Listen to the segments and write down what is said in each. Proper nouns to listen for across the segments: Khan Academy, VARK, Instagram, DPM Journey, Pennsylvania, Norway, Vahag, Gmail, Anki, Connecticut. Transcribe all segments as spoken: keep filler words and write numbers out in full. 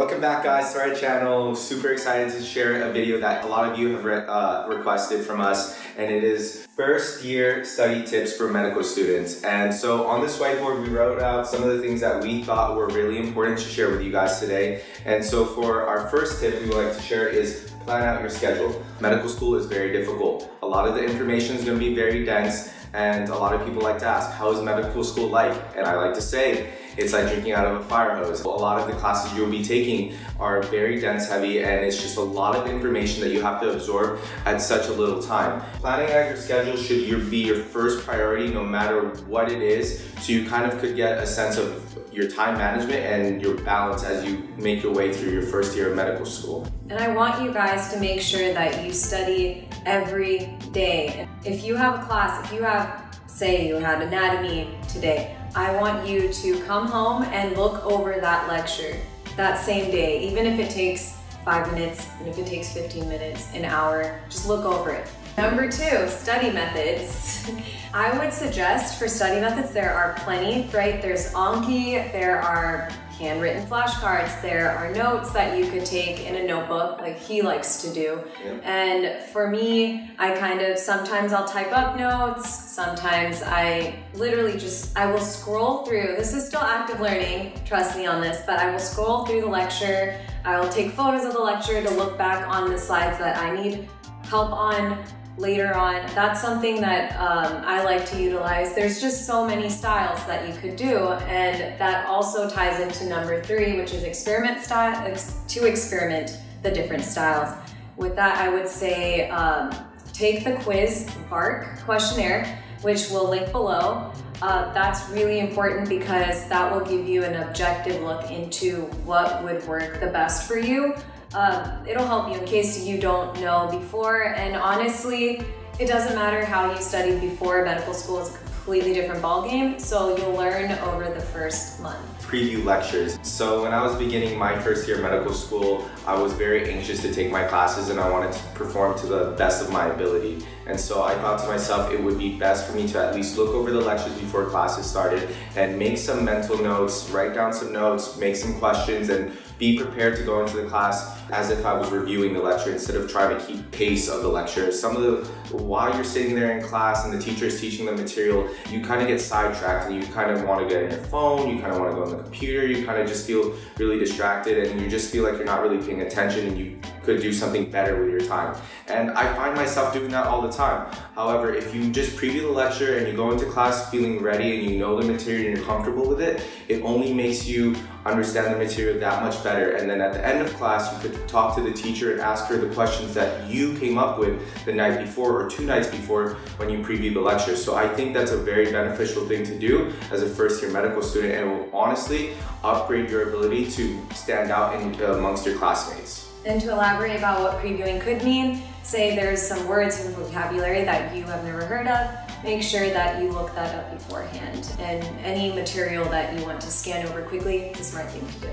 Welcome back, guys, to our channel. Super excited to share a video that a lot of you have re uh, requested from us, and it is first year study tips for medical students. And so on this whiteboard, we wrote out some of the things that we thought were really important to share with you guys today. And so for our first tip we would like to share is plan out your schedule. Medical school is very difficult. A lot of the information is going to be very dense, and a lot of people like to ask, how is medical school like? And I like to say, it's like drinking out of a fire hose. A lot of the classes you'll be taking are very dense heavy, and it's just a lot of information that you have to absorb at such a little time. Planning out your schedule should your, be your first priority no matter what it is, so you kind of could get a sense of your time management and your balance as you make your way through your first year of medical school. And I want you guys to make sure that you study every day. If you have a class, if you have, say you had anatomy today, I want you to come home and look over that lecture that same day, even if it takes five minutes, and if it takes fifteen minutes, an hour, just look over it. Number two, study methods. I would suggest for study methods, there are plenty, right? There's Anki, there are handwritten flashcards, there are notes that you could take in a notebook like he likes to do. Yeah. And for me, I kind of, sometimes I'll type up notes, sometimes I literally just, I will scroll through. This is still active learning, trust me on this, but I will scroll through the lecture. I will take photos of the lecture to look back on the slides that I need help on later on. That's something that um, I like to utilize. There's just so many styles that you could do, and that also ties into number three, which is experiment style, ex to experiment the different styles. With that, I would say um, take the quiz VARK questionnaire, which we'll link below. Uh, that's really important because that will give you an objective look into what would work the best for you. Uh, it'll help you in case you don't know before, and honestly, it doesn't matter how you studied before. Medical school is a completely different ballgame, so you'll learn over the first month. Preview lectures. So when I was beginning my first year of medical school, I was very anxious to take my classes, and I wanted to perform to the best of my ability. And so I thought to myself, it would be best for me to at least look over the lectures before classes started and make some mental notes, write down some notes, make some questions, and be prepared to go into the class as if I was reviewing the lecture instead of trying to keep pace of the lecture. Some of the, while you're sitting there in class and the teacher is teaching the material, you kind of get sidetracked and you kind of want to get on your phone, you kind of want to go on the computer, you kind of just feel really distracted and you just feel like you're not really paying attention and you could do something better with your time. And I find myself doing that all the time. However, if you just preview the lecture and you go into class feeling ready and you know the material and you're comfortable with it, it only makes you understand the material that much better. And then at the end of class, you could talk to the teacher and ask her the questions that you came up with the night before or two nights before when you previewed the lecture. So I think that's a very beneficial thing to do as a first year medical student, and will honestly upgrade your ability to stand out in, uh, amongst your classmates. And to elaborate about what previewing could mean, say there's some words in vocabulary that you have never heard of, make sure that you look that up beforehand. And any material that you want to scan over quickly is a smart thing to do.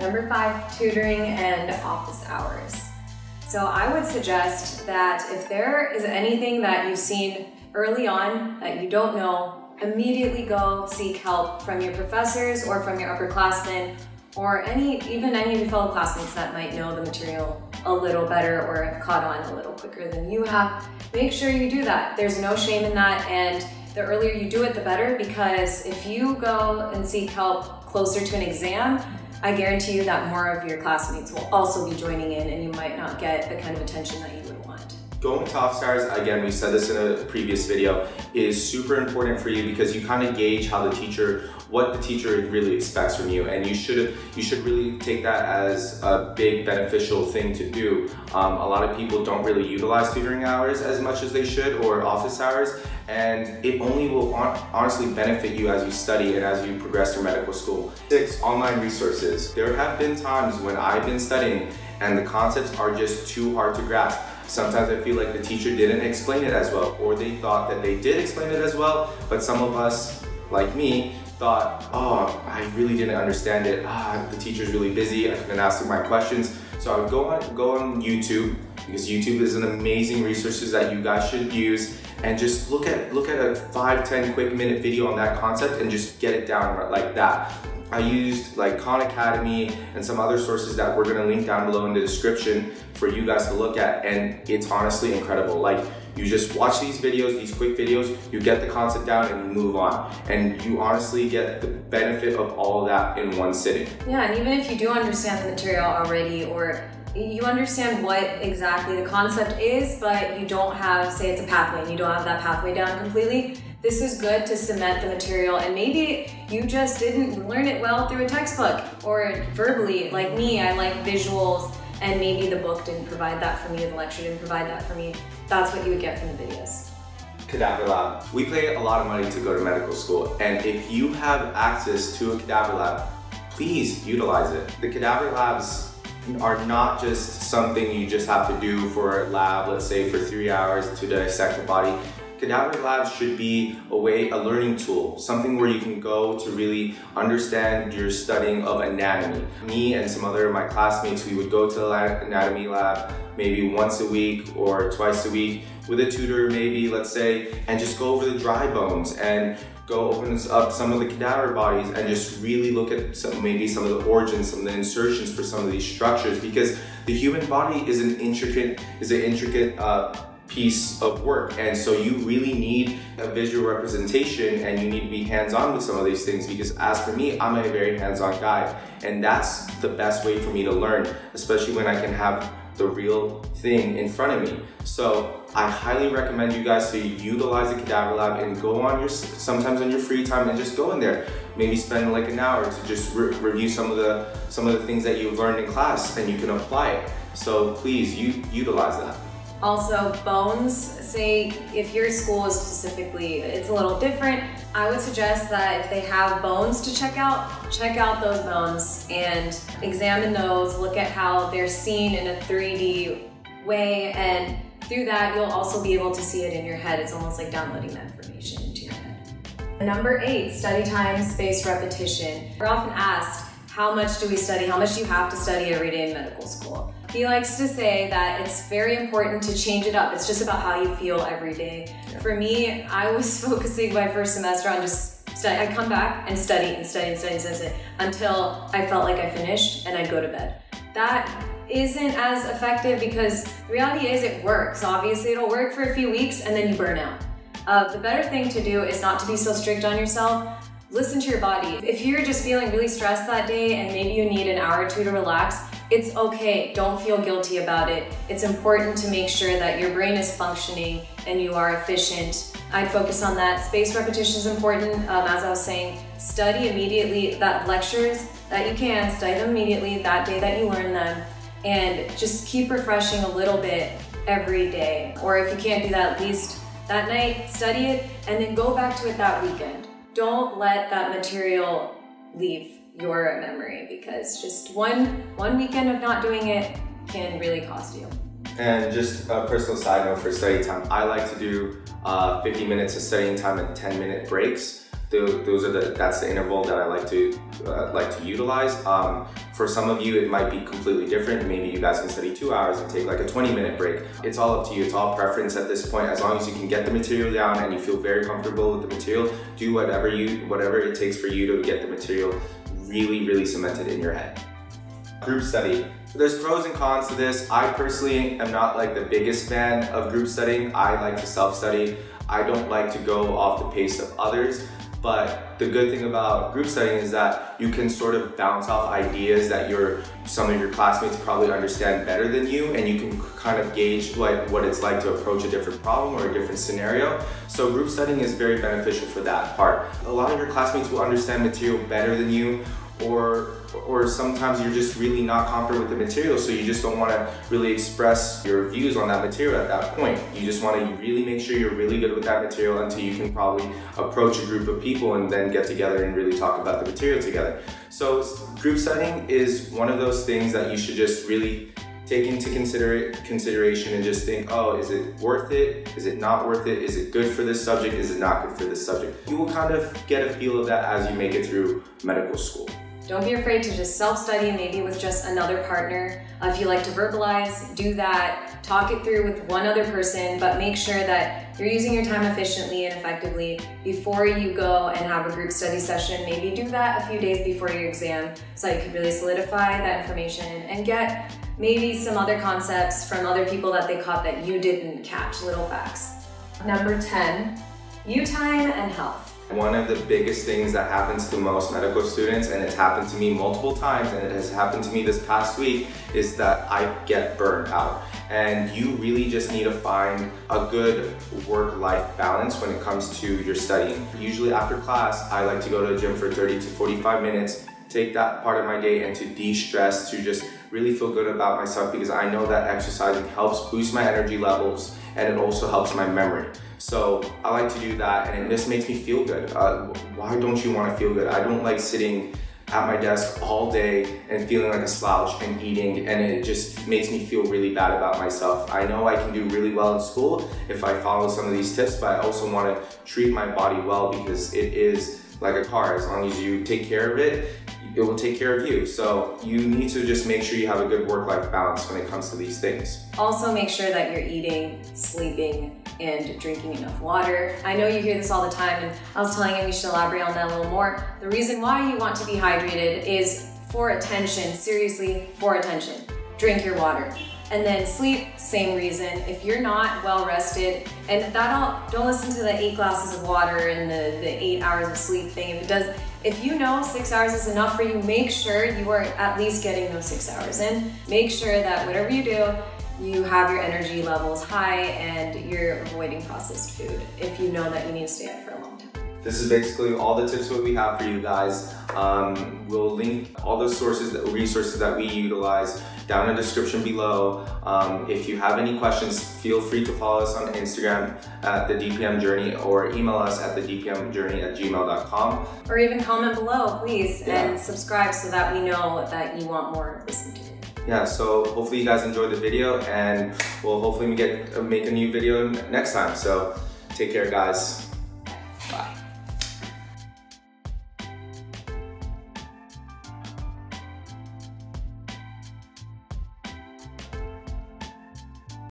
Number five, tutoring and office hours. So I would suggest that if there is anything that you've seen early on that you don't know, immediately go seek help from your professors or from your upperclassmen, or any, even any of your fellow classmates that might know the material a little better or have caught on a little quicker than you have. Make sure you do that. There's no shame in that, and the earlier you do it, the better, because if you go and seek help closer to an exam, I guarantee you that more of your classmates will also be joining in, and you might not get the kind of attention that you would want. Going to office hours, again, we said this in a previous video, is super important for you because you kind of gauge how the teacher, what the teacher really expects from you, and you should you should really take that as a big beneficial thing to do. Um, a lot of people don't really utilize tutoring hours as much as they should, or office hours, and it only will on, honestly benefit you as you study and as you progress through medical school. Six, online resources. There have been times when I've been studying and the concepts are just too hard to grasp. Sometimes I feel like the teacher didn't explain it as well, or they thought that they did explain it as well, but some of us, like me, thought, oh, I really didn't understand it. Ah, the teacher's really busy, I couldn't ask my questions. So I would go on, go on YouTube, because YouTube is an amazing resource that you guys should use, and just look at, look at a five, ten quick minute video on that concept and just get it down like that. I used like Khan Academy and some other sources that we're gonna link down below in the description for you guys to look at, and it's honestly incredible. Like, you just watch these videos, these quick videos, you get the concept down and you move on. And you honestly get the benefit of all of that in one sitting. Yeah, and even if you do understand the material already, or you understand what exactly the concept is, but you don't have, say it's a pathway, and you don't have that pathway down completely, this is good to cement the material, and maybe you just didn't learn it well through a textbook or verbally. Like me, I like visuals, and maybe the book didn't provide that for me, the lecture didn't provide that for me. That's what you would get from the videos. Cadaver Lab. We pay a lot of money to go to medical school, and if you have access to a Cadaver Lab, please utilize it. The Cadaver Labs are not just something you just have to do for a lab, let's say for three hours to dissect the body. Cadaver Labs should be a way, a learning tool, something where you can go to really understand your studying of anatomy. Me and some other of my classmates, we would go to the anatomy lab maybe once a week or twice a week with a tutor maybe, let's say, and just go over the dry bones and go open up some of the cadaver bodies and just really look at some, maybe some of the origins, some of the insertions for some of these structures, because the human body is an intricate, is an intricate uh, piece of work. And so you really need a visual representation, and you need to be hands-on with some of these things, because as for me, I'm a very hands-on guy, and that's the best way for me to learn, especially when I can have the real thing in front of me. So I highly recommend you guys to utilize the Cadaver Lab and go on your, sometimes on your free time, and just go in there. Maybe spend like an hour to just re review some of the some of the things that you've learned in class, and you can apply it. So please, you utilize that. Also, bones, say if your school is specifically, it's a little different, I would suggest that if they have bones to check out, check out those bones and examine those, look at how they're seen in a three D way, and through that you'll also be able to see it in your head. It's almost like downloading that information into your head. Number eight, study time, spaced repetition. We're often asked, how much do we study? How much do you have to study every day in medical school? He likes to say that it's very important to change it up. It's just about how you feel every day. Yeah. For me, I was focusing my first semester on just study. I'd come back and study and study and study and study until I felt like I finished, and I'd go to bed. That isn't as effective, because the reality is it works. Obviously, it'll work for a few weeks and then you burn out. Uh, the better thing to do is not to be so strict on yourself. Listen to your body. If you're just feeling really stressed that day and maybe you need an hour or two to relax, it's okay. Don't feel guilty about it. It's important to make sure that your brain is functioning and you are efficient. I focus on that. Spaced repetition is important. Um, as I was saying, study immediately that lectures that you can, study them immediately that day that you learn them, and just keep refreshing a little bit every day. Or if you can't do that, at least that night, study it and then go back to it that weekend. Don't let that material leave your memory, because just one one weekend of not doing it can really cost you. And just a personal side note for study time, I like to do uh, fifty minutes of studying time and ten minute breaks. Those are the that's the interval that I like to uh, like to utilize. Um, for some of you, it might be completely different. Maybe you guys can study two hours and take like a twenty minute break. It's all up to you. It's all preference at this point. As long as you can get the material down and you feel very comfortable with the material, do whatever you whatever it takes for you to get the material really, really cemented in your head. Group study. There's pros and cons to this. I personally am not like the biggest fan of group studying. I like to self-study. I don't like to go off the pace of others. But the good thing about group studying is that you can sort of bounce off ideas that your some of your classmates probably understand better than you, and you can kind of gauge what, what it's like to approach a different problem or a different scenario. So group studying is very beneficial for that part. A lot of your classmates will understand material better than you, or or sometimes you're just really not confident with the material, so you just don't want to really express your views on that material at that point. You just want to really make sure you're really good with that material until you can probably approach a group of people and then get together and really talk about the material together. So group studying is one of those things that you should just really take into consider consideration and just think, oh, is it worth it? Is it not worth it? Is it good for this subject? Is it not good for this subject? You will kind of get a feel of that as you make it through medical school. Don't be afraid to just self-study, maybe with just another partner. Uh, if you like to verbalize, do that. Talk it through with one other person, but make sure that you're using your time efficiently and effectively before you go and have a group study session. Maybe do that a few days before your exam so you can really solidify that information and get maybe some other concepts from other people that they caught that you didn't catch, little facts. Number ten, you time and health. One of the biggest things that happens to most medical students, and it's happened to me multiple times and it has happened to me this past week, is that I get burned out. And you really just need to find a good work-life balance when it comes to your studying. Usually after class, I like to go to the gym for thirty to forty-five minutes, take that part of my day and to de-stress, to just really feel good about myself, because I know that exercising helps boost my energy levels and it also helps my memory. So I like to do that, and it just makes me feel good. Uh, why don't you want to feel good? I don't like sitting at my desk all day and feeling like a slouch and eating, and it just makes me feel really bad about myself. I know I can do really well in school if I follow some of these tips, but I also want to treat my body well, because it is like a car. As long as you take care of it, it will take care of you. So you need to just make sure you have a good work-life balance when it comes to these things. Also make sure that you're eating, sleeping, and drinking enough water. I know you hear this all the time, and I was telling him we should elaborate on that a little more. The reason why you want to be hydrated is for attention, seriously, for attention. Drink your water. And then sleep, same reason. If you're not well rested, and that all, don't listen to the eight glasses of water and the, the eight hours of sleep thing. If it does, if you know six hours is enough for you, make sure you are at least getting those six hours in. Make sure that whatever you do, you have your energy levels high and you're avoiding processed food if you know that you need to stay up for a long time. This is basically all the tips that we have for you guys. Um, we'll link all the sources, that, resources that we utilize down in the description below. Um, if you have any questions, feel free to follow us on Instagram at the D P M Journey, or email us at the D P M Journey at gmail dot com. Or even comment below, please, yeah. And subscribe so that we know that you want more of this material. Yeah, so hopefully you guys enjoyed the video, and we'll hopefully get, make a new video next time. So take care, guys.